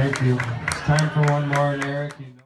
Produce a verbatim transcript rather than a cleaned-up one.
Thank you. It's time for one more lyric.